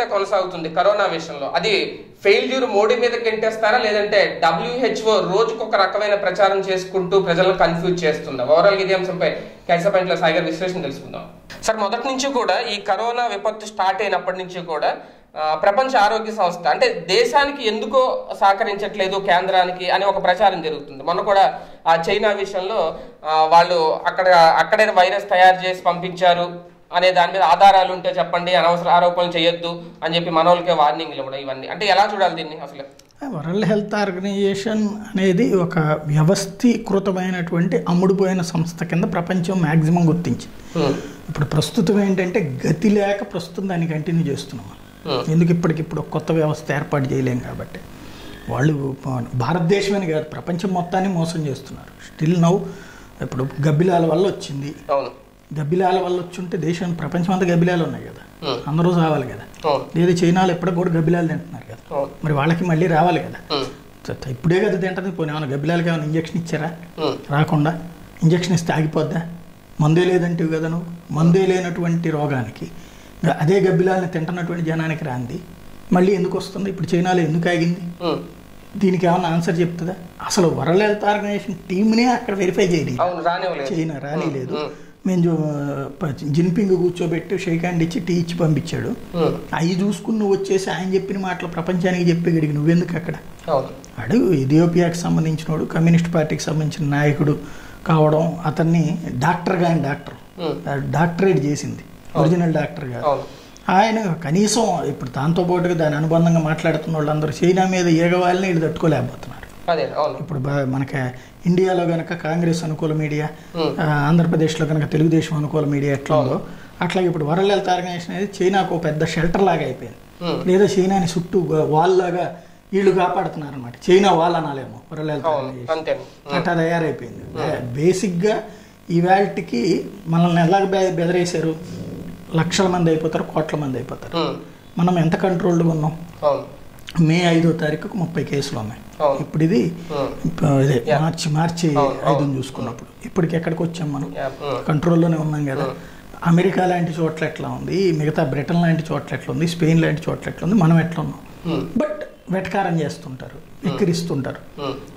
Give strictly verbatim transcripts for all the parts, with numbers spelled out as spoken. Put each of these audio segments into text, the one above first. వ్యతిరేకత కొనసాగుతుంది కరోనా విషయంలో. అది ఫెయిల్యూర్ మోడీ మీద గెంటేస్తారా లేదంటే డబ్ల్యూహెచ్ఓ రోజుకొక రకమైన ప్రచారం చేసుకుంటూ ప్రజలను కన్ఫ్యూజ్ చేస్తుందా? ఓవరాల్ గా ఇదే అంశంపై కైసా పాయింట్లో సాయిగారి విశ్లేషణ తెలుసుకుందాం. సార్, మొదటి నుంచి కూడా ఈ కరోనా విపత్తు స్టార్ట్ అయినప్పటి నుంచి కూడా ప్రపంచ ఆరోగ్య సంస్థ అంటే దేశానికి ఎందుకో సహకరించట్లేదు కేంద్రానికి అని ఒక ప్రచారం జరుగుతుంది. మొన్న కూడా ఆ చైనా విషయంలో వాళ్ళు అక్కడ అక్కడే వైరస్ తయారు చేసి పంపించారు అనే దాని మీద ఆధారాలు ఉంటే చెప్పండి, అనవసర ఆరోపణలు చేయొద్దు అని చెప్పి మనోళ్ళకే వార్నింగ్లు ఇవ్వడం, ఇవన్నీ అంటే ఎలా చూడాలి దీన్ని? అసలు వరల్డ్ హెల్త్ ఆర్గనైజేషన్ అనేది ఒక వ్యవస్థీకృతమైనటువంటి అమ్ముడుపోయిన సంస్థ కింద ప్రపంచం మ్యాక్సిమం గుర్తించింది. ఇప్పుడు ప్రస్తుతం ఏంటంటే గతి లేక ప్రస్తుతం దాన్ని కంటిన్యూ చేస్తున్నాం. ఎందుకు ఇప్పటికిప్పుడు కొత్త వ్యవస్థ ఏర్పాటు చేయలేం కాబట్టి. వాళ్ళు భారతదేశమని కాదు ప్రపంచం మొత్తాన్ని మోసం చేస్తున్నారు. స్టిల్ నౌ ఇప్పుడు గబ్బిలాల వల్ల వచ్చింది. గబ్బిలాల వల్ల వచ్చి ఉంటే దేశం ప్రపంచం అంతా గబ్బిలాలు ఉన్నాయి కదా, అందరూ రావాలి కదా. లేదా చైనాలో ఎప్పటికి కూడా గబ్బిలాలు తింటున్నారు కదా, మరి వాళ్ళకి మళ్ళీ రావాలి కదా. ఇప్పుడే కదా తింటుంది, పోనీ ఏమైనా గబ్బిలాలకి ఏమైనా ఇంజక్షన్ ఇచ్చారా? రాకుండా ఇంజక్షన్ ఇస్తే ఆగిపోద్దా? మందే లేదంటే కదా నువ్వు. మందే లేనటువంటి రోగానికి అదే గబ్బిలాలని తింటున్నటువంటి జనానికి రాంది మళ్ళీ ఎందుకు వస్తుంది? ఇప్పుడు చైనాలో ఎందుకు ఆగింది? దీనికి ఏమన్నా ఆన్సర్ చెప్తుందా? అసలు వరల్డ్ హెల్త్ ఆర్గనైజేషన్ టీమ్నే అక్కడ వెరిఫై చేయలేదు, చైనా రానిలేదు. మేము జిన్పింగ్ కూర్చోబెట్టి షేక్ హ్యాండ్ ఇచ్చి టీ ఇచ్చి పంపించాడు. అవి చూసుకుని నువ్వు వచ్చేసి ఆయన చెప్పిన మాటలు ప్రపంచానికి చెప్పేగడికి నువ్వెందుకు అక్కడ? అడు ఇథియోపియాకి సంబంధించినోడు కమ్యూనిస్ట్ పార్టీకి సంబంధించిన నాయకుడు కావడం, అతన్ని డాక్టర్ కానీ డాక్టర్ డాక్టరేట్ చేసింది ఒరిజినల్ డాక్టర్ గా ఆయన కనీసం ఇప్పుడు దాంతో పాటుగా దాని అనుబంధంగా మాట్లాడుతున్న వాళ్ళందరూ చైనా మీద ఏగవాలని వీళ్ళు తట్టుకోలేకపోతున్నారు. ఇప్పుడు మనకి ఇండియాలో కనుక కాంగ్రెస్ అనుకూల మీడియా, ఆంధ్రప్రదేశ్లో కనుక తెలుగుదేశం అనుకూల మీడియా ఎట్లాగో అట్లాగే ఇప్పుడు వరల్డ్ హెల్త్ ఆర్గనైజేషన్ అనేది చైనాకు పెద్ద షెల్టర్ లాగా అయిపోయింది. లేదా చైనాని చుట్టూ వాల్ లాగా వీళ్ళు కాపాడుతున్నారు అనమాట. చైనా వాల్ అనాలేమో వరల్డ్ హెల్త్ ఆర్గనైజేషన్ అట్లా తయారైపోయింది. బేసిక్గా ఇవాళకి మనల్ని ఎలాగ బెదిరేశారు, లక్షల మంది అయిపోతారు, కోట్ల మంది అయిపోతారు. మనం ఎంత కంట్రోల్డ్గా ఉన్నాం? మే ఐదో తారీఖుకు ముప్పై కేసులు ఉన్నాయి. ఇప్పుడు ఇది ఇదే మార్చి మార్చి ఐదుని చూసుకున్నప్పుడు ఇప్పటికి ఎక్కడికి వచ్చాం? మనం కంట్రోల్లోనే ఉన్నాం కదా. అమెరికా లాంటి చోట్ల ఎట్లా ఉంది, మిగతా బ్రిటన్ లాంటి చోట్ల ఎట్లా ఉంది, స్పెయిన్ లాంటి చోట్ల ఎట్లా ఉంది, మనం ఎట్లా ఉన్నాం? బట్ వెటకారం చేస్తుంటారు, ఎక్కిరిస్తుంటారు.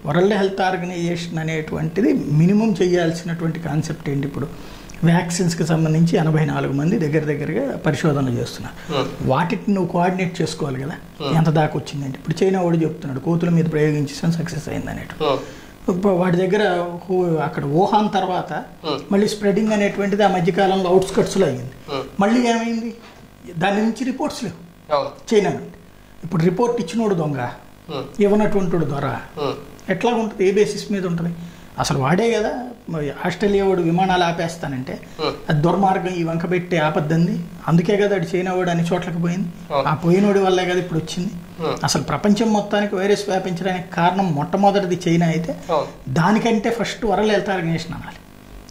వరల్డ్ హెల్త్ ఆర్గనైజేషన్ అనేటువంటిది మినిమం చేయాల్సినటువంటి కాన్సెప్ట్ ఏంటి? ఇప్పుడు వ్యాక్సిన్స్కి సంబంధించి ఎనభై నాలుగు మంది దగ్గర దగ్గరగా పరిశోధనలు చేస్తున్నారు. వాటిని నువ్వు కోఆర్డినేట్ చేసుకోవాలి కదా, ఎంత దాకా వచ్చిందంటే. ఇప్పుడు చైనా వాడు చెప్తున్నాడు కోతుల మీద ప్రయోగించిన సక్సెస్ అయింది అనేటు. వాటి దగ్గర అక్కడ వుహాన్ తర్వాత మళ్ళీ స్ప్రెడింగ్ అనేటువంటిది ఆ మధ్యకాలంలో అవుట్స్కట్స్లో అయ్యింది. మళ్ళీ ఏమైంది? దాని నుంచి రిపోర్ట్స్ లేవు చైనా నుండి. ఇప్పుడు రిపోర్ట్ ఇచ్చినోడు దొంగ, ఇవ్వనటువంటి దొర, ఎట్లా ఉంటుంది? ఏ బేసిస్ మీద ఉంటుంది? అసలు వాడే కదా ఆస్ట్రేలియా వాడు విమానాలు ఆపేస్తానంటే అది దుర్మార్గం, ఈ వంక పెట్టి ఆపద్దంది. అందుకే కదా అది చైనా వాడు అన్ని చోట్లకి పోయింది. ఆ పోయినోడి వల్లే కదా ఇప్పుడు వచ్చింది. అసలు ప్రపంచం మొత్తానికి వైరస్ వ్యాపించడానికి కారణం మొట్టమొదటిది చైనా అయితే దానికంటే ఫస్ట్ వరల్డ్ హెల్త్ ఆర్గనైజేషన్ అనాలి.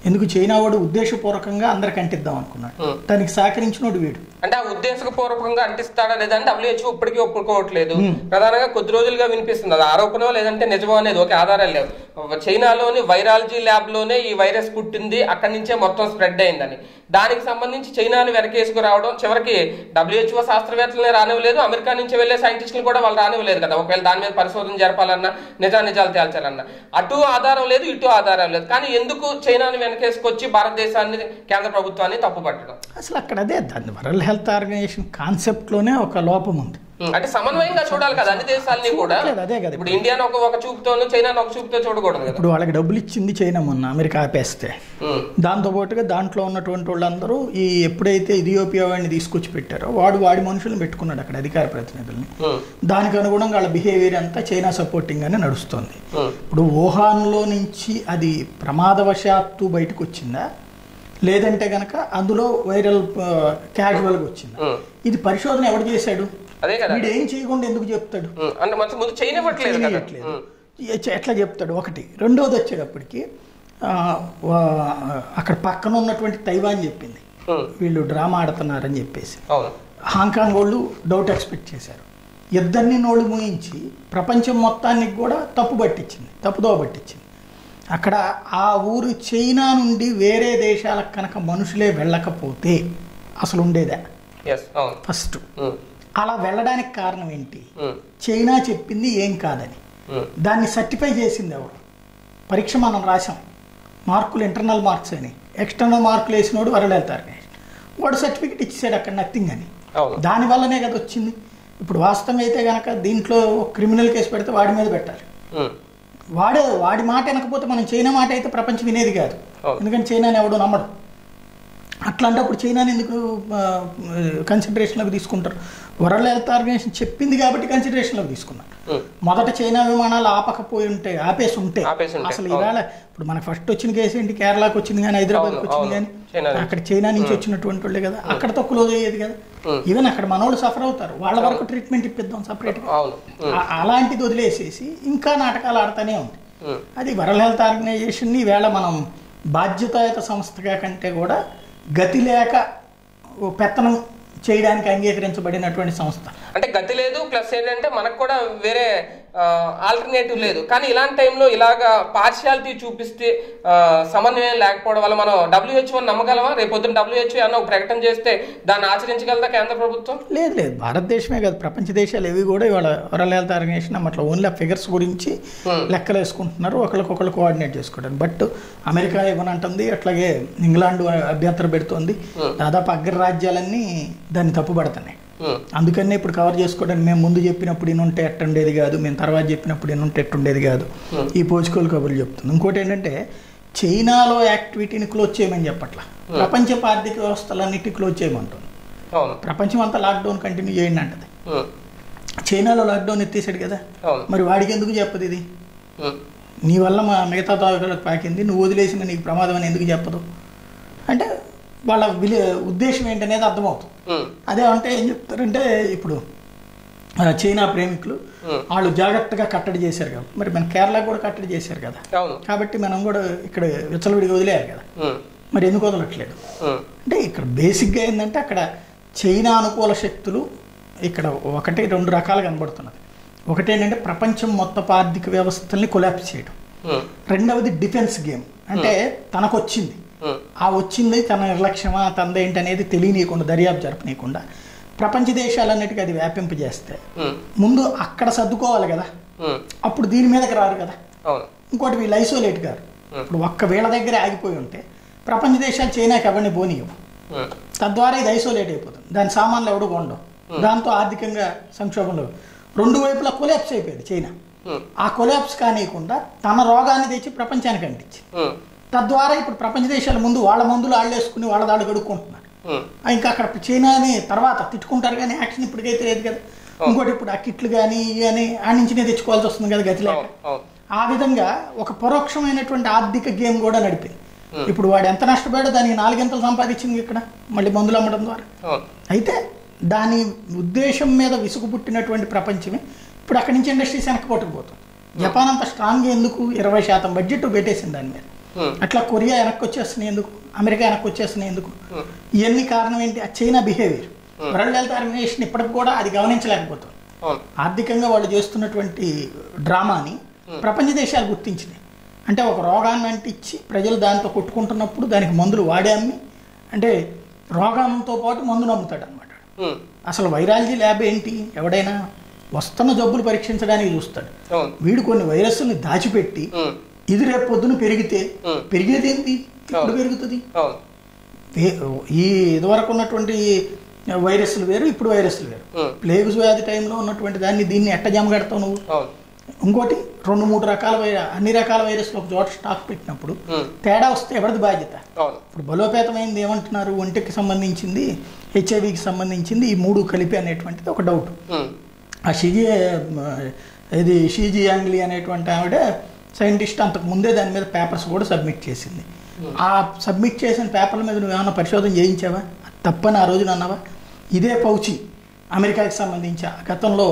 ఎందుకు? చైనా వాడు ఉద్దేశపూర్వకంగా అందరికి అంటిద్దాం అనుకున్నాడు, దానికి సహకరించినోడు వీడు. అంటే ఆ ఉద్దేశపూర్వకంగా అంటిస్తాడా లేదంటే డబ్ల్యూహెచ్ఓ ఇప్పటికీ ఒప్పుకోవట్లేదు. ప్రధానంగా కొద్ది రోజులుగా వినిపిస్తుంది అది ఆరోపణ లేదంటే నిజమో అనేది. ఓకే, ఆధారాలు లేవు. చైనాలోని వైరాలజీ ల్యాబ్ లోనే ఈ వైరస్ పుట్టింది, అక్కడి నుంచే మొత్తం స్ప్రెడ్ అయిందని, దానికి సంబంధించి చైనాను వెనకేసుకురావడం, చివరికి డబ్ల్యూహెచ్ఓ శాస్త్రవేత్తలనే రానివ్వలేదు, అమెరికా నుంచి వెళ్లే సైంటిస్టులు కూడా వాళ్ళు రానివ్వలేదు కదా. ఒకవేళ దాని మీద పరిశోధన జరపాలన్నా, నిజా నిజాలు తేల్చాలన్నా అటు ఆధారం లేదు, ఇటు ఆధారం లేదు. కానీ ఎందుకు చైనాను వెనకేసుకొచ్చి భారతదేశాన్ని, కేంద్ర ప్రభుత్వాన్ని తప్పు పట్టడం? అసలు అక్కడ అదే దాన్ని వరల్డ్ హెల్త్ ఆర్గనైజేషన్ కాన్సెప్ట్ లోనే ఒక లోపం ఉంది. అంటే సమన్వయంగా చూడాలి కదా అన్ని దేశాలని కూడా. అదే కదా ఇప్పుడు ఇండియాను ఒక చూపుతోను చైనాను ఒక చూపుతో చూడకూడదు. ఇప్పుడు వాళ్ళకి డబ్బులు ఇచ్చింది చైనా మొన్న అమెరికా ఆపేస్తే, దాంతో పాటుగా దాంట్లో ఉన్నటువంటి వాళ్ళందరూ ఈ ఎప్పుడైతే ఇథియోపియా వాడిని తీసుకొచ్చి పెట్టారో వాడు వాడి మనుషులను పెట్టుకున్నాడు అక్కడ అధికార ప్రతినిధుల్ని. దానికి అనుగుణంగా వాళ్ళ బిహేవియర్ అంతా చైనా సపోర్టింగ్ గానే నడుస్తుంది. ఇప్పుడు వుహాన్లో నుంచి అది ప్రమాదవశాత్తు బయటకు వచ్చిందా లేదంటే కనుక అందులో వైరల్ క్యాజువల్గా వచ్చిందా? ఇది పరిశోధన ఎవడు చేశాడు? వీడు ఏం చేయకుండా ఎందుకు చెప్తాడు? ఎట్లా చెప్తాడు? ఒకటి. రెండోది వచ్చేటప్పటికి అక్కడ పక్కన ఉన్నటువంటి తైవాన్ చెప్పింది వీళ్ళు డ్రామా ఆడుతున్నారని చెప్పేసి. హాంకాంగ్ వాళ్ళు డౌట్ ఎక్స్పెక్ట్ చేశారు. ఇద్దరిని నోళ్ళు మూయించి ప్రపంచం మొత్తానికి కూడా తప్పు పట్టించింది, తప్పుదోవ పట్టించింది. అక్కడ ఆ ఊరు చైనా నుండి వేరే దేశాలకు కనుక మనుషులే వెళ్ళకపోతే అసలు ఉండేదా? ఫస్ట్ అలా వెళ్ళడానికి కారణం ఏంటి? చైనా చెప్పింది ఏం కాదని దాన్ని సర్టిఫై చేసింది ఎవరు? పరీక్ష మనం రాసాం, మార్కులు ఇంటర్నల్ మార్క్స్ అని, ఎక్స్టర్నల్ మార్కులు వేసినోడు వరల్డ్ హెల్త్ ఆర్గనైజేషన్ వాడు సర్టిఫికెట్ ఇచ్చేసాడు అక్కడ నథింగ్ అని. దానివల్లనే కదా వచ్చింది. ఇప్పుడు వాస్తవం అయితే కనుక దీంట్లో క్రిమినల్ కేసు పెడితే వాడి మీద పెట్టాలి. వాడే వాడి మాట వినకపోతే మనం చైనా మాట అయితే ప్రపంచం వినేది కాదు, ఎందుకంటే చైనాని ఎవడో నమ్మడు. అట్లాంటప్పుడు చైనాని ఎందుకు కన్సిడరేషన్లోకి తీసుకుంటారు? వరల్డ్ హెల్త్ ఆర్గనైజేషన్ చెప్పింది కాబట్టి కన్సిడరేషన్లోకి తీసుకున్నారు. మొదట చైనా విమానాలు ఆపకపోయి ఉంటే ఆపేసి ఉంటే అసలు ఇవాళ ఇప్పుడు మనకు ఫస్ట్ వచ్చిన కేసు ఏంటి? కేరళకు వచ్చింది కానీ హైదరాబాద్కి వచ్చింది కానీ అక్కడ చైనా నుంచి వచ్చినటువంటి వాళ్ళే కదా, అక్కడతో క్లోజ్ అయ్యేది కదా. ఈవెన్ అక్కడ మనోళ్ళు సఫర్ అవుతారు, వాళ్ళ వరకు ట్రీట్మెంట్ ఇప్పిద్దాం సపరేట్గా, అలాంటిది వదిలేసేసి ఇంకా నాటకాలు ఆడుతూనే ఉంటాయి. అది వరల్డ్ హెల్త్ ఆర్గనైజేషన్ని వేళ మనం బాధ్యతాయుత సంస్థగా కంటే కూడా గతి లేక పెత్తనం చేయడానికి అంగీకరించబడినటువంటి సంస్థ. అంటే గతి లేదు, ప్లస్ ఏంటంటే మనకు కూడా వేరే ఆల్టర్నేటివ్ లేదు. కానీ ఇలాంటి టైంలో ఇలాగా పార్షియాలిటీ చూపిస్తే సమన్వయం లేకపోవడం వల్ల మనం డబ్ల్యూహెచ్ఓ నమ్మగలమా? రేపొద్దున డబ్ల్యూహెచ్ఓ ఏమన్నా ఒక ప్రకటన చేస్తే దాన్ని ఆచరించగలదా కేంద్ర ప్రభుత్వం? లేదు లేదు, భారతదేశమే కాదు ప్రపంచ దేశాలు ఏవి కూడా ఇవాళ వరల్డ్ హెల్త్ ఆర్గనైజేషన్ అట్లా ఓన్లీ ఆ ఫిగర్స్ గురించి లెక్కలు వేసుకుంటున్నారు, ఒకరికొకరు కోఆర్డినేట్ చేసుకుంటారు. బట్ అమెరికా ఇవ్వనంటుంది, అట్లాగే ఇంగ్లాండ్ అభ్యంతర పెడుతోంది, దాదాపు అగ్ర రాజ్యాలన్నీ దాన్ని తప్పుపడుతున్నాయి. అందుకనే ఇప్పుడు కవర్ చేసుకోవడానికి మేము ముందు చెప్పినప్పుడు ఇనుంటే ఎట్టుండేది కాదు, మేము తర్వాత చెప్పినప్పుడు ఇనుంటే ఎట్టుండేది కాదు, ఈ పోచుకోలు కబుర్లు చెప్తుంది. ఇంకోటి ఏంటంటే చైనాలో యాక్టివిటీని క్లోజ్ చేయమని చెప్పట్లా, ప్రపంచ ఆర్థిక వ్యవస్థలన్నిటి క్లోజ్ చేయమంటుంది. ప్రపంచం అంతా లాక్డౌన్ కంటిన్యూ చేయండి అంటది, చైనాలో లాక్డౌన్ ఎత్తేసాడు కదా, మరి వాడికి ఎందుకు చెప్పదు? ఇది నీ వల్ల మా మిగతా తాగులకు పాకింది, నువ్వు వదిలేసిన నీకు ప్రమాదం అని ఎందుకు చెప్పదు? అంటే వాళ్ళ విలే ఉద్దేశం ఏంటనేది అర్థమవుతుంది. అదే అంటే ఏం చెప్తారంటే ఇప్పుడు చైనా ప్రేమికులు వాళ్ళు జాగ్రత్తగా కట్టడి చేశారు కదా, మరి మన కేరళ కూడా కట్టడి చేశారు కదా, కాబట్టి మనం కూడా ఇక్కడ విచ్చలవిడిగా వదిలేయాలి కదా, మరి ఎందుకు వదలట్లేదు అంటే ఇక్కడ బేసిక్గా ఏంటంటే అక్కడ చైనా అనుకూల శక్తులు ఇక్కడ ఒకటి రెండు రకాలు కనబడుతున్నది. ఒకటి ఏంటంటే ప్రపంచం మొత్తం ఆర్థిక వ్యవస్థల్ని కొలాప్స్ చేయడం, రెండవది డిఫెన్స్ గేమ్, అంటే తనకు వచ్చింది ఆ వచ్చింది తన నిర్లక్ష్యమా తనదేంటి అనేది తెలియనీయకుండా దర్యాప్తు జరపనీయకుండా ప్రపంచ దేశాలన్నిటికీ అది వ్యాపింపజేస్తే ముందు అక్కడ సర్దుకోవాలి కదా, అప్పుడు దీని మీదకి రారు కదా. ఇంకోటి వీళ్ళు ఐసోలేట్ గారు, ఇప్పుడు ఒక్క వీళ్ళ దగ్గర ఆగిపోయి ఉంటే ప్రపంచ దేశాలు చైనాకి ఎవరిని పోనీయవు, తద్వారా ఇది ఐసోలేట్ అయిపోతుంది, దాని సామాన్లు ఎవడు కొండవు, దాంతో ఆర్థికంగా సంక్షోభంలో రెండు వైపులా కొలాప్స్ అయిపోయింది చైనా. ఆ కొలాప్స్ కానీయకుండా తన రోగాన్ని తెచ్చి ప్రపంచానికి అంటించి తద్వారా ఇప్పుడు ప్రపంచ దేశాల ముందు వాళ్ళ మందులు ఆళ్ళేసుకుని వాళ్ళ దాడు గడుక్కుంటున్నారు. ఇంకా అక్కడ చైనాని తర్వాత తిట్టుకుంటారు కానీ యాక్షన్ ఇప్పటికైతే లేదు కదా. ఇంకోటి ఇప్పుడు ఆ కిట్లు కానీ ఇవి అని ఆ నుంచినే తెచ్చుకోవాల్సి వస్తుంది కదా గతిలో. ఆ విధంగా ఒక పరోక్షమైనటువంటి ఆర్థిక గేమ్ కూడా నడిపింది. ఇప్పుడు వాడు ఎంత నష్టపోయాడో దానికి నాలుగింతలు సంపాదించింది ఇక్కడ మళ్ళీ మందులు అమ్మడం ద్వారా. అయితే దాని ఉద్దేశం మీద విసుగు పుట్టినటువంటి ప్రపంచమే ఇప్పుడు అక్కడి నుంచి ఇండస్ట్రీస్ వెనక్కిపోతుకుపోతుంది. జపాన్ అంత స్ట్రాంగ్గా ఎందుకు ఇరవై శాతం బడ్జెట్ పెట్టేసింది దాని మీద, అట్లా కొరియా వెనక్కి వచ్చేస్తున్నాయి ఎందుకు, అమెరికా వెనక్కి వచ్చేస్తున్నాయి ఎందుకు? ఇవన్నీ కారణం ఏంటి? ఆ China behaviour. World health organisation ఇప్పటికి కూడా అది గమనించలేకపోతుంది. ఆర్థికంగా వాళ్ళు చేస్తున్నటువంటి డ్రామాని ప్రపంచ దేశాలు గుర్తించినాయి. అంటే ఒక రోగాన్ని అంటించి ప్రజలు దాంతో కొట్టుకుంటున్నప్పుడు దానికి మందులు వాడే అమ్మి, అంటే రోగంతో పాటు మందును అమ్ముతాడు అనమాట. అసలు వైరాలజీ ల్యాబ్ ఏంటి? ఎవడైనా వస్తున్న జబ్బులు పరీక్షించడానికి చూస్తాడు. వీడు కొన్ని వైరస్ని దాచిపెట్టి ఇది రేపు పొద్దున పెరిగితే పెరిగేది ఏంటి, ఇప్పుడు పెరుగుతుంది. ఈ ఇదివరకు ఉన్నటువంటి వైరస్లు వేరు, ఇప్పుడు వైరస్లు వేరు. ప్లేగ్స్ వ్యాధి టైంలో ఉన్నటువంటి దాన్ని దీన్ని ఎట్ట జమగడతావు నువ్వు? ఇంకోటి రెండు మూడు రకాల వై అన్ని రకాల వైరస్లు ఒక చోట స్టాక్ పెట్టినప్పుడు తేడా వస్తే ఎవరిది బాధ్యత? ఇప్పుడు బలోపేతమైంది ఏమంటున్నారు, ఒంటికి సంబంధించింది, హెచ్ఐవికి సంబంధించింది, ఈ మూడు కలిపి అనేటువంటిది ఒక డౌట్. ఆ షిజీ ఇది షీజీ యాంగ్లీ అనేటువంటి ఆవిడ సైంటిస్ట్ అంతకు ముందే దాని మీద పేపర్స్ కూడా సబ్మిట్ చేసింది. ఆ సబ్మిట్ చేసిన పేపర్ల మీద నువ్వు ఏమైనా పరిశోధన చేయించావా? తప్పని ఆ రోజున అన్నావా? ఇదే పౌచి అమెరికాకి సంబంధించి గతంలో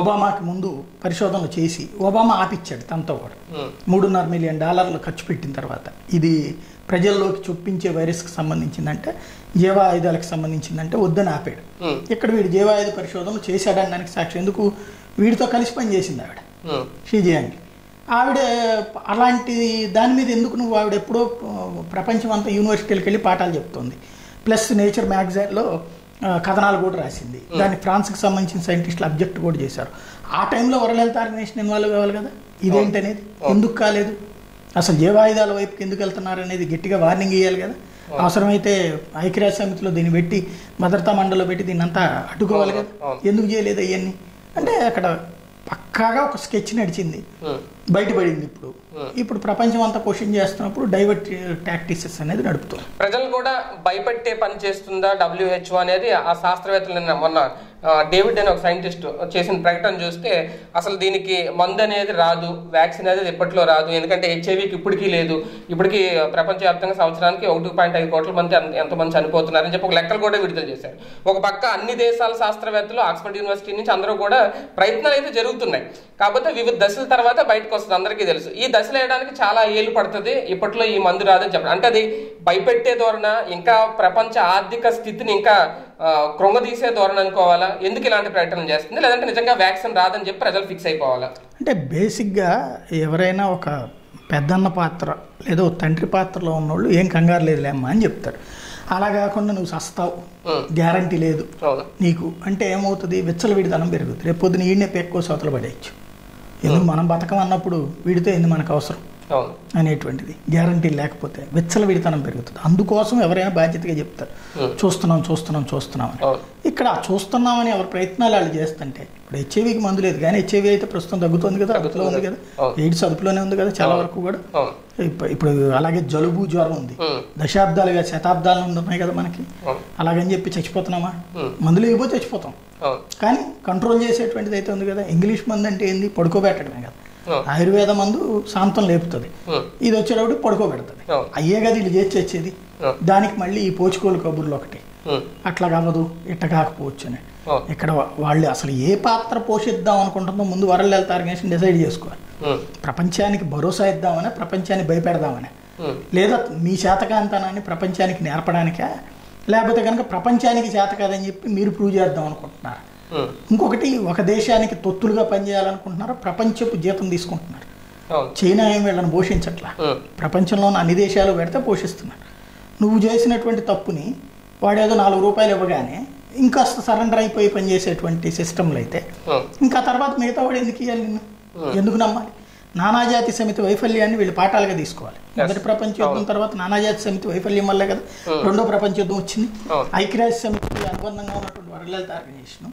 ఒబామాకి ముందు పరిశోధనలు చేసి ఒబామా ఆపిచ్చాడు తనతో కూడా. మూడున్నర మిలియన్ డాలర్లు ఖర్చు పెట్టిన తర్వాత ఇది ప్రజల్లోకి చొప్పించే వైరస్కి సంబంధించిందంటే, జీవాయుధాలకు సంబంధించిందంటే వద్దని ఆపాడు. ఇక్కడ వీడు జీవాయుధ పరిశోధనలు చేశాడనడానికి సాక్షి ఎందుకు, వీడితో కలిసి పని చేసింది ఆవిడ షీజీ యాంగ్. ఆవిడ అలాంటి దాని మీద ఎందుకు నువ్వు? ఆవిడ ఎప్పుడో ప్రపంచం అంతా యూనివర్సిటీలకు వెళ్ళి పాఠాలు చెప్తుంది. ప్లస్ నేచర్ మ్యాగజైన్లో కథనాలు కూడా రాసింది. దాని ఫ్రాన్స్ కి సంబంధించిన సైంటిస్టులు అబ్జెక్ట్ కూడా చేశారు. ఆ టైంలో వరల్డ్ హెల్త్ ఆర్గనైజేషన్ ఇన్వాల్వ్ అవ్వాలి కదా, ఇదేంటి అనేది ఎందుకు కాలేదు, అసలు జీవాయుధాల వైపుకి ఎందుకు వెళ్తున్నారు అనేది గట్టిగా వార్నింగ్ ఇవ్వాలి కదా. అవసరమైతే ఐక్యరాజ్య సమితిలో దీన్ని పెట్టి భద్రతా మండలిలో పెట్టి దీన్ని అంతా అడ్డుకోవాలి కదా, ఎందుకు చేయలేదు అవన్నీ అంటే అక్కడ పక్కాగా ఒక స్కెచ్ నడిచింది, బయటపడింది. ఇప్పుడు ఇప్పుడు ప్రపంచం అంతా క్వశ్చన్ చేస్తున్నప్పుడు డైవర్ట్ టాక్టిక్స్ అనేది నడుపుతుంది. ప్రజలు కూడా భయపెట్టే పని చేస్తుందా డబ్ల్యూహెచ్ఓ అనేది ఆ శాస్త్రవేత్తలు మొన్న డేవిడ్ అనే ఒక సైంటిస్ట్ చేసిన ప్రకటన చూస్తే అసలు దీనికి మందు అనేది రాదు, వ్యాక్సిన్ అనేది ఇప్పట్లో రాదు, ఎందుకంటే హెచ్ఐవికి ఇప్పటికీ లేదు. ఇప్పటికీ ప్రపంచవ్యాప్తంగా సంవత్సరానికి ఒకటి పాయింట్ ఐదు కోట్ల మంది ఎంతమంది చనిపోతున్నారని చెప్పి ఒక లెక్కలు కూడా విడుదల చేశారు. ఒక పక్క అన్ని దేశాల శాస్త్రవేత్తలు ఆక్స్ఫర్డ్ యూనివర్సిటీ నుంచి అందరూ కూడా ప్రయత్నాలు అయితే జరుగుతున్నాయి. కాకపోతే వివిధ దశల తర్వాత బయటకు వస్తుంది, అందరికీ తెలుసు. ఈ దశలు వేయడానికి చాలా ఏళ్ళు పడుతుంది, ఇప్పట్లో ఈ మందు రాదని చెప్పడం అంటే అది భయపెట్టే ధోరణ, ఇంకా ప్రపంచ ఆర్థిక స్థితిని ఇంకా కృంగదీసే ధోరణ అనుకోవాలా? ఎందుకు ఇలాంటి ప్రకటన చేస్తుంది? లేదంటే నిజంగా వ్యాక్సిన్ రాదని చెప్పి ప్రజలు ఫిక్స్ అయిపోవాలా? అంటే బేసిక్గా ఎవరైనా ఒక పెద్దన్న పాత్ర లేదా తండ్రి పాత్రలో ఉన్నోళ్ళు ఏం కంగారు లేదులేమ్మా అని చెప్తారు. అలా కాకుండా నువ్వు సస్తావు, గ్యారంటీ లేదు నీకు అంటే ఏమవుతుంది, వెచ్చల విడిదనం పెరుగుతుంది. రేపు పొద్దున ఈడనే ఎక్కువ సోతలు పడేయచ్చు, ఎందుకు మనం బతకం అన్నప్పుడు వీడితో ఎందుకు మనకు అవసరం అనేటువంటిది గ్యారంటీ లేకపోతే వెచ్చల విడితనం పెరుగుతుంది. అందుకోసం ఎవరైనా బాధ్యతగా చెప్తారు చూస్తున్నాం చూస్తున్నాం చూస్తున్నాం అని. ఇక్కడ చూస్తున్నామని ఎవరి ప్రయత్నాలు వాళ్ళు చేస్తుంటే ఇప్పుడు హెచ్ఐవికి మందు లేదు, కానీ హెచ్ఐవి అయితే ప్రస్తుతం తగ్గుతుంది కదా, అదుపులో ఉంది కదా, ఎయిడ్స్ అదుపులోనే ఉంది కదా చాలా వరకు కూడా. ఇప్పుడు అలాగే జలుబు జ్వరం ఉంది, దశాబ్దాలుగా శతాబ్దాలు ఉన్నాయి కదా మనకి, అలాగని చెప్పి చచ్చిపోతున్నామా? మందులు ఇవ్వబోతే చచ్చిపోతాం, కానీ కంట్రోల్ చేసేటువంటిది అయితే ఉంది కదా. ఇంగ్లీష్ మందు అంటే ఏంది? పడుకోబెట్టడమే కదా. ఆయుర్వేద మందు శాంతం లేపుతుంది, ఇది వచ్చేటప్పుడు పడుకోబెడుతుంది. అయ్యే కదా వీళ్ళు చేసి వచ్చేది. దానికి మళ్ళీ ఈ పోచుకోలు కబుర్లు ఒకటి, అట్లా కావదు ఇట్ట కాకపోవచ్చు అని. ఇక్కడ వాళ్ళు అసలు ఏ పాత్ర పోషిద్దాం అనుకుంటుందో ముందు వరల్డ్ హెల్త్ ఆర్గనైజేషన్ డిసైడ్ చేసుకోవాలి. ప్రపంచానికి భరోసా ఇద్దామనే, ప్రపంచాన్ని భయపెడదామనే, లేదా మీ శాతకాంతనాన్ని ప్రపంచానికి నేర్పడానికే, లేకపోతే కనుక ప్రపంచానికి శాత కాదని చెప్పి మీరు ప్రూవ్ చేద్దాం అనుకుంటున్నారు. ఇంకొకటి ఒక దేశానికి తొత్తులుగా పనిచేయాలనుకుంటున్నారు, ప్రపంచపు జీతం తీసుకుంటున్నారు. చైనా ఏం వీళ్ళని పోషించట్లా, ప్రపంచంలోని అన్ని దేశాలు పెడితే పోషిస్తున్నారు. నువ్వు చేసినటువంటి తప్పుని వాడేదో నాలుగు రూపాయలు ఇవ్వగానే ఇంకా సరెండర్ అయిపోయి పనిచేసేటువంటి సిస్టమ్లు అయితే ఇంకా తర్వాత మిగతా వాడు ఎందుకు ఇవ్వాలి, నిన్ను ఎందుకు నమ్మాలి? నానాజాతి సమితి వైఫల్యాన్ని వీళ్ళు పాఠాలుగా తీసుకోవాలి. మొదటి ప్రపంచ యుద్ధం తర్వాత నానాజాతి సమితి వైఫల్యం వల్లే కదా రెండో ప్రపంచ యుద్ధం వచ్చింది. ఐక్యరాజ్య సమితికి అనుబంధంగా ఉన్నటువంటి వరల్డ్ హెల్త్ ఆర్గనైజేషన్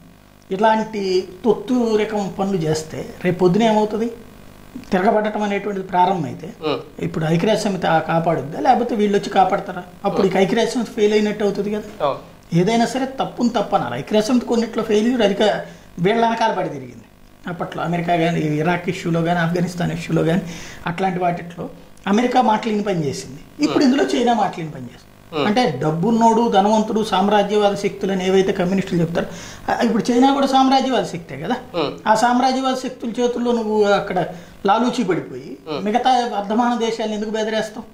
ఇలాంటి తొత్తు రకం పనులు చేస్తే రేపు పొద్దున ఏమవుతుంది, తిరగబడటం అనేటువంటిది ప్రారంభం అయితే ఇప్పుడు ఐక్యరాజ్య సమితి కాపాడుద్దా, లేకపోతే వీళ్ళు వచ్చి కాపాడతారా? అప్పుడు ఇక ఐక్యరాజ్య సమితి ఫెయిల్ అయినట్టు అవుతుంది కదా. ఏదైనా సరే తప్పును తప్పు అన్నారు. ఐక్యరాజ్య సమితి కొన్నిట్లో ఫెయిల్యూర్ అధిక వీళ్ళ వెనకాల పడి తిరిగింది అప్పట్లో. అమెరికా కానీ ఇరాక్ ఇష్యూలో కానీ ఆఫ్ఘనిస్తాన్ ఇష్యూలో కానీ అట్లాంటి వాటిలో అమెరికా మాట్లాడిన పని చేసింది. ఇప్పుడు ఇందులో చైనా మాట్లాడిన పని చేస్తుంది. అంటే డబ్బున్నోడు ధనవంతుడు సామ్రాజ్యవాద శక్తులని ఏవైతే కమ్యూనిస్టులు చెప్తారు, ఇప్పుడు చైనా కూడా సామ్రాజ్యవాద శక్తే కదా. ఆ సామ్రాజ్యవాద శక్తుల చేతుల్లో నువ్వు అక్కడ లాలూచి పడిపోయి మిగతా వర్ధమాన దేశాలను ఎందుకు బెదిరేస్తావు?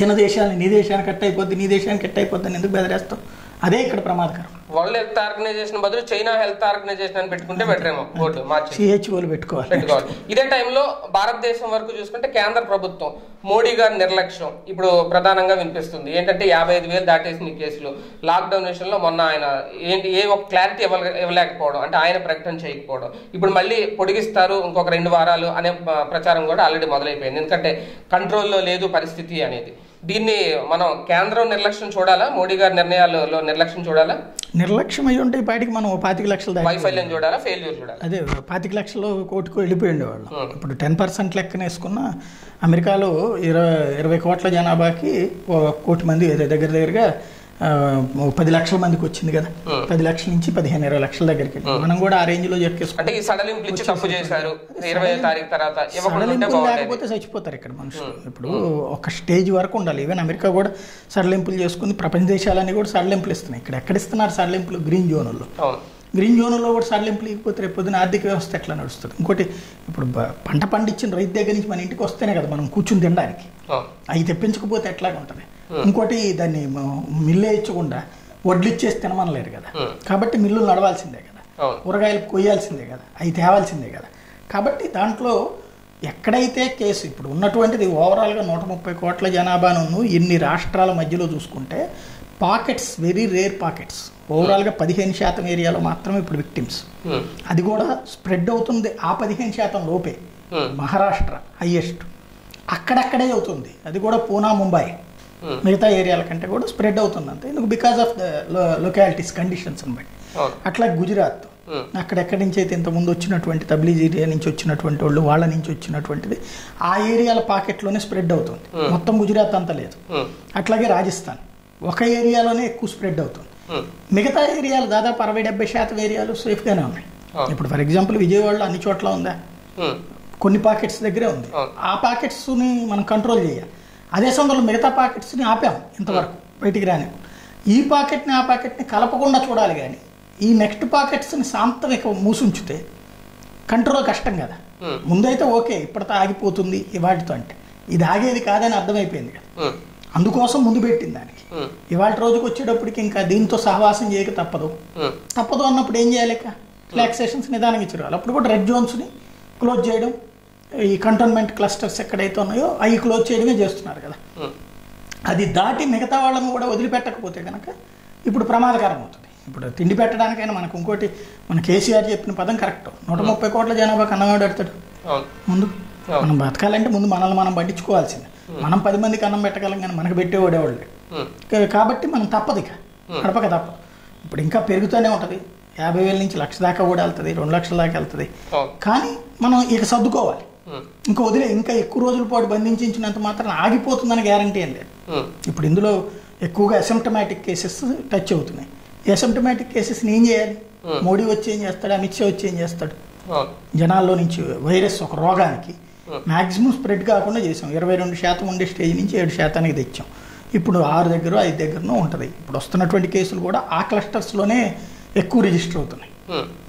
చిన్న దేశాలని నీ దేశానికి కట్ అయిపోద్ది, నీ దేశానికి కట్ అయిపోద్ది ఎందుకు బెదిరేస్తావు? అదే ఇక్కడ ప్రమాదకరం. వరల్డ్ హెల్త్ ఆర్గనైజేషన్ బదులు చైనా హెల్త్ ఆర్గనైజేషన్ అని పెట్టుకుంటే బెటరేమో. సిహెచ్ఓలు పెట్టుకోవాలి. ఇదే టైంలో భారతదేశం వరకు చూసుకుంటే కేంద్ర ప్రభుత్వం మోడీ గారి నిర్లక్ష్యం ఇప్పుడు ప్రధానంగా వినిపిస్తుంది. ఏంటంటే యాభై ఐదు వేలు దాటేసిన కేసులు లాక్డౌన్ విషయంలో మొన్న ఆయన ఏంటి ఏ ఒక క్లారిటీ ఇవ్వ ఇవ్వలేకపోవడం అంటే ఆయన ప్రకటన చేయకపోవడం. ఇప్పుడు మళ్ళీ పొడిగిస్తారు ఇంకొక రెండు వారాలు అనే ప్రచారం కూడా ఆల్రెడీ మొదలైపోయింది, ఎందుకంటే కంట్రోల్లో లేదు పరిస్థితి అనేది. దీన్ని మనం కేంద్రం నిర్లక్ష్యం చూడాలా, మోడీ గారి నిర్ణయాలలో నిర్లక్ష్యం చూడాలా? నిర్లక్ష్యం అయ్యి ఉంటే బయటికి మనం పాతిక లక్షలు వైఫల్యం చూడాలా, ఫెయిల్యూర్ చూడాలి. అదే పాతిక లక్షలు కోటికి వెళ్ళిపోయి ఉండేవాళ్ళు. ఇప్పుడు టెన్ పర్సెంట్ లెక్కనేసుకున్న అమెరికాలో ఇరవై ఇరవై కోట్ల జనాభాకి కోటి మంది దగ్గర దగ్గరగా పది లక్షల మందికి వచ్చింది కదా. పది లక్షల నుంచి పదిహేను ఇరవై లక్షల దగ్గరికి మనం కూడా ఆ రేంజ్ లో లేకపోతే చచ్చిపోతారు ఇక్కడ మనుషులు. ఇప్పుడు ఒక స్టేజ్ వరకు ఉండాలి. ఈవెన్ అమెరికా కూడా సడలింపులు చేసుకుంది, ప్రపంచ దేశాలన్నీ కూడా సడలింపులు ఇస్తున్నాయి. ఇక్కడ ఎక్కడిస్తున్నారు సడలింపులు? గ్రీన్ జోన్లో. గ్రీన్ జోన్లో కూడా సడలింపులు ఇకపోతే రేపు పొద్దున ఆర్థిక వ్యవస్థ ఎట్లా నడుస్తుంది? ఇంకోటి ఇప్పుడు పంట పండించిన రైతు దగ్గర నుంచి మన ఇంటికి వస్తేనే కదా మనం కూర్చుని తినడానికి, అవి తెప్పించకపోతే ఎట్లాగా ఉంటుంది? ఇంకోటి దాన్ని మిల్లు వేయించకుండా వడ్లు ఇచ్చేసి తినమనలేరు కదా, కాబట్టి మిల్లులు నడవాల్సిందే కదా, కూరగాయలు కొయ్యాల్సిందే కదా, అవి తేవాల్సిందే కదా. కాబట్టి దాంట్లో ఎక్కడైతే కేసు ఇప్పుడు ఉన్నటువంటిది ఓవరాల్గా నూట ముప్పై కోట్ల జనాభాను ఎన్ని రాష్ట్రాల మధ్యలో చూసుకుంటే pockets very rare pockets overall గా పదిహేను శాతం ఏరియాలో మాత్రమే ఇప్పుడు విక్టిమ్స్ అది కూడా స్ప్రెడ్ అవుతుంది ఆ పదిహేను శాతం లోపే మహారాష్ట్ర హైయెస్ట్ అక్కడక్కడే అవుతుంది అది కూడా పూనా ముంబై మిగతా ఏరియాల కంటే కూడా స్ప్రెడ్ అవుతుంది అంతే ఎందుకు because of the localities conditions అన్నమాట అట్లా గుజరాత్ అక్కడెక్కడి నుంచి అయితే ఇంతకుముందు వచ్చినటువంటి తబ్లీజ్ ఏరియా నుంచి వచ్చినటువంటి వాళ్ళు వాళ్ళ నుంచి వచ్చినటువంటిది ఆ ఏరియాల పాకెట్లోనే స్ప్రెడ్ అవుతుంది మొత్తం గుజరాత్ అంతా లేదు అట్లాగే రాజస్థాన్ ఒక ఏరియాలోనే ఎక్కువ స్ప్రెడ్ అవుతుంది మిగతా ఏరియాలు దాదాపు అరవై డెబ్బై శాతం ఏరియాలు సేఫ్గానే ఉన్నాయి ఇప్పుడు ఫర్ ఎగ్జాంపుల్ విజయవాడలో అన్ని చోట్ల ఉందా కొన్ని పాకెట్స్ దగ్గరే ఉంది ఆ పాకెట్స్ని మనం కంట్రోల్ చేయాలి అదే సందర్భంలో మిగతా పాకెట్స్ని ఆపాము ఇంతవరకు బయటికి రాని ఈ పాకెట్ని ఆ పాకెట్ని కలపకుండా చూడాలి కానీ ఈ నెక్స్ట్ పాకెట్స్ని శాంతవిక మూసుంచితే కంట్రోల్ కష్టం కదా ముందైతే ఓకే ఇప్పటితో ఆగిపోతుంది ఇవాటితో అంటే ఇది ఆగేది కాదని అర్థమైపోయింది కదా అందుకోసం ముందు పెట్టింది దానికి ఇవాళ రోజుకి వచ్చేటప్పటికి ఇంకా దీంతో సహవాసం చేయక తప్పదు తప్పదు అన్నప్పుడు ఏం చేయాలిక రిలాక్సేషన్స్ నిదానంగా ఇచ్చారు అప్పుడు కూడా రెడ్ జోన్స్ని క్లోజ్ చేయడం ఈ కంటోన్మెంట్ క్లస్టర్స్ ఎక్కడైతే ఉన్నాయో అవి క్లోజ్ చేయడమే చేస్తున్నారు కదా అది దాటి మిగతా వాళ్ళని కూడా వదిలిపెట్టకపోతే కనుక ఇప్పుడు ప్రమాదకరం అవుతుంది ఇప్పుడు తిండి పెట్టడానికైనా మనకు ఇంకోటి మన కేసీఆర్ చెప్పిన పదం కరెక్ట్ నూట ముప్పై కోట్ల జనాభాకి అన్నం పెడతాడు ముందు మనం బతకాలంటే ముందు మనల్ని మనం పట్టించుకోవాల్సింది మనం పది మందికి అన్నం పెట్టగలం కానీ మనకు పెట్టేవాడేవాళ్ళు కాబట్టి మనం తప్పదు ఇక గడపక తప్పదు ఇప్పుడు ఇంకా పెరుగుతూనే ఉంటుంది యాభై వేల నుంచి లక్ష దాకా కూడా వెళ్తుంది రెండు లక్షల దాకా వెళ్తుంది కానీ మనం ఇక సర్దుకోవాలి ఇంకా వదిలే ఇంకా ఎక్కువ రోజుల పాటు బంధించినంత మాత్రం ఆగిపోతుందని గ్యారంటీ ఏం లేదు ఇప్పుడు ఇందులో ఎక్కువగా అసిమ్టమాటిక్ కేసెస్ టచ్ అవుతున్నాయి అసిమ్టమాటిక్ కేసెస్ని ఏం చేయాలి మోడీ వచ్చి ఏం చేస్తాడు అమిత్ షా వచ్చి ఏం చేస్తాడు జనాల్లో నుంచి వైరస్ ఒక రోగానికి మ్యాక్సిమం స్ప్రెడ్ కాకుండా చేసాం ఇరవై రెండు శాతం ఉండే స్టేజ్ నుంచి ఏడు శాతానికి తెచ్చాం ఇప్పుడు ఆరు దగ్గర ఐదు దగ్గరనో ఉంటుంది ఇప్పుడు వస్తున్నటువంటి కేసులు కూడా ఆ క్లస్టర్స్లోనే ఎక్కువ రిజిస్టర్ అవుతున్నాయి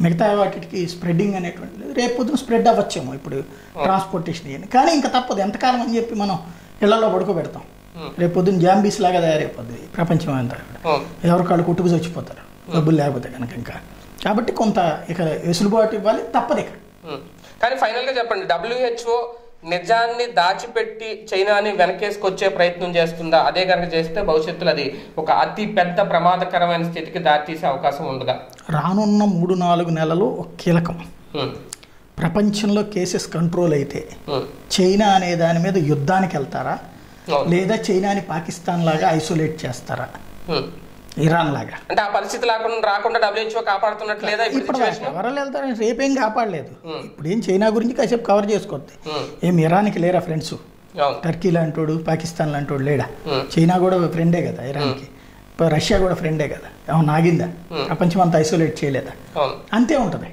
మిగతా వాటికి స్ప్రెడ్డింగ్ అనేటువంటిది రేపొద్దున స్ప్రెడ్ అవ్వచ్చేమో ఇప్పుడు ట్రాన్స్పోర్టేషన్ అని కానీ ఇంకా తప్పదు ఎంతకాలం అని చెప్పి మనం ఇళ్లలో పడుకోబెడతాం రేపొద్దున జాంబీస్ లాగా తయారైపోద్ది ప్రపంచం అంతా ఎవరికాళ్ళు కుట్టుకు చచ్చిపోతారు డబ్బులు లేకపోతే కనుక ఇంకా కాబట్టి కొంత ఇక వెసులుబాటు ఇవ్వాలి తప్పదు ఇక కానీ ఫైనల్గా చెప్పండి డబ్ల్యూహెచ్ఓ నిజాన్ని దాచిపెట్టి చైనాని వెనకేసుకొచ్చే ప్రయత్నం చేస్తుందా అదే కనుక చేస్తే భవిష్యత్తులో అది ఒక అతి పెద్ద ప్రమాదకరమైన స్థితికి దారితీసే అవకాశం ఉండదా రానున్న మూడు నాలుగు నెలలు ఒక కీలకం ప్రపంచంలో కేసెస్ కంట్రోల్ అయితే చైనా అనే దాని మీద యుద్ధానికి వెళ్తారా లేదా చైనాని పాకిస్తాన్ లాగా ఐసోలేట్ చేస్తారా ఇరాన్ లాగా అంటే ఆ పరిస్థితి రాకుండా డబ్ల్యూహెచ్ఓ కాపాడుతున్నట్టు లేదా ఎవరు వెళ్తారని రేపేం కాపాడలేదు ఇప్పుడు ఏం చైనా గురించి కాసేపు కవర్ చేసుకోవద్దు ఏం ఇరాన్కి లేరా ఫ్రెండ్స్ టర్కీ లాంటి వాడు పాకిస్తాన్ లాంటి వాడు లేడా చైనా కూడా ఫ్రెండే కదా ఇరాన్కి రష్యా కూడా ఫ్రెండే కదా అవును ఆగిందా ప్రపంచం అంతా ఐసోలేట్ చేయలేదా అంతే ఉంటుంది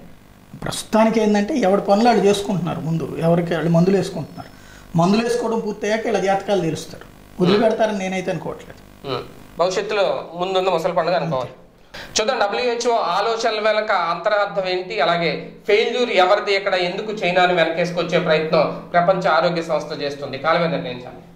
ప్రస్తుతానికి ఏంటంటే ఎవరి పనులు వాళ్ళు చేసుకుంటున్నారు ముందు ఎవరికి వాళ్ళు మందులు వేసుకుంటున్నారు మందులు వేసుకోవడం పూర్తయ్యాక ఇలా జాతకాలు తెలుస్తారు వదిలిపెడతారని నేనైతే అనుకోవట్లేదు భవిష్యత్తులో ముందున్న ముసలి పండుగ అనుకోవాలి చూద్దాం డబ్ల్యూహెచ్ఓ ఆలోచనల వెనక అంతరార్థం ఏంటి అలాగే ఫెయిల్యూర్ ఎవరిది ఎక్కడ ఎందుకు చైనాను వెనకేసుకొచ్చే ప్రయత్నం ప్రపంచ ఆరోగ్య సంస్థ చేస్తుంది కాలమేదండి నేను